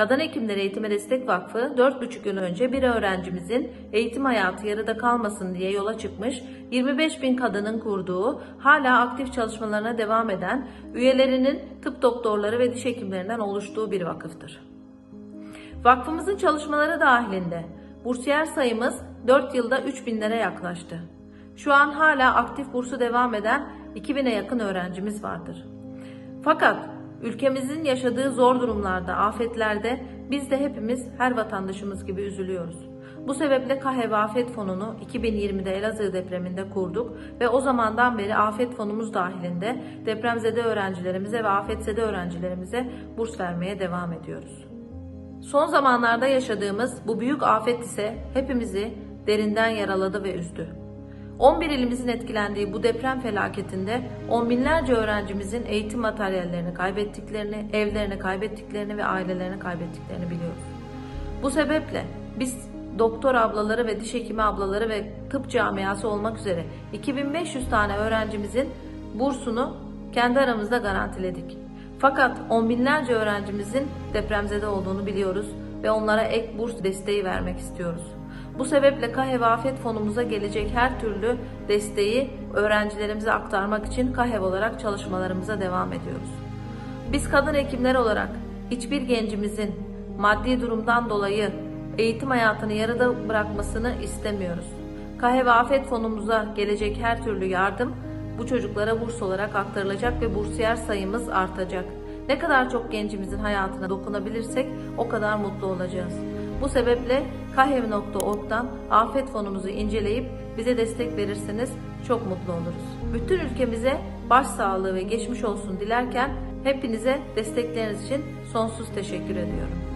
Kadın Hekimler Eğitime Destek Vakfı 4,5 yıl önce bir öğrencimizin eğitim hayatı yarıda kalmasın diye yola çıkmış, 25.000 kadının kurduğu, hala aktif çalışmalarına devam eden, üyelerinin tıp doktorları ve diş hekimlerinden oluştuğu bir vakıftır. Vakfımızın çalışmaları dahilinde bursiyer sayımız 4 yılda 3.000'lere yaklaştı. Şu an hala aktif bursu devam eden 2.000'e yakın öğrencimiz vardır. Fakat ülkemizin yaşadığı zor durumlarda, afetlerde biz de hepimiz her vatandaşımız gibi üzülüyoruz. Bu sebeple KAHEV Afet Fonu'nu 2020'de Elazığ depreminde kurduk ve o zamandan beri afet fonumuz dahilinde depremzede öğrencilerimize ve afetzede öğrencilerimize burs vermeye devam ediyoruz. Son zamanlarda yaşadığımız bu büyük afet ise hepimizi derinden yaraladı ve üzdü. 11 ilimizin etkilendiği bu deprem felaketinde on binlerce öğrencimizin eğitim materyallerini kaybettiklerini, evlerini kaybettiklerini ve ailelerini kaybettiklerini biliyoruz. Bu sebeple biz doktor ablaları ve diş hekimi ablaları ve tıp camiası olmak üzere 2500 tane öğrencimizin bursunu kendi aramızda garantiledik. Fakat on binlerce öğrencimizin depremzede olduğunu biliyoruz ve onlara ek burs desteği vermek istiyoruz. Bu sebeple KAHEV Afet Fonumuza gelecek her türlü desteği öğrencilerimize aktarmak için KAHEV olarak çalışmalarımıza devam ediyoruz. Biz kadın hekimler olarak hiçbir gencimizin maddi durumdan dolayı eğitim hayatını yarıda bırakmasını istemiyoruz. KAHEV Afet Fonumuza gelecek her türlü yardım bu çocuklara burs olarak aktarılacak ve bursiyer sayımız artacak. Ne kadar çok gencimizin hayatına dokunabilirsek o kadar mutlu olacağız. Bu sebeple kahev.org'dan afet fonumuzu inceleyip bize destek verirseniz çok mutlu oluruz. Bütün ülkemize başsağlığı ve geçmiş olsun dilerken hepinize destekleriniz için sonsuz teşekkür ediyorum.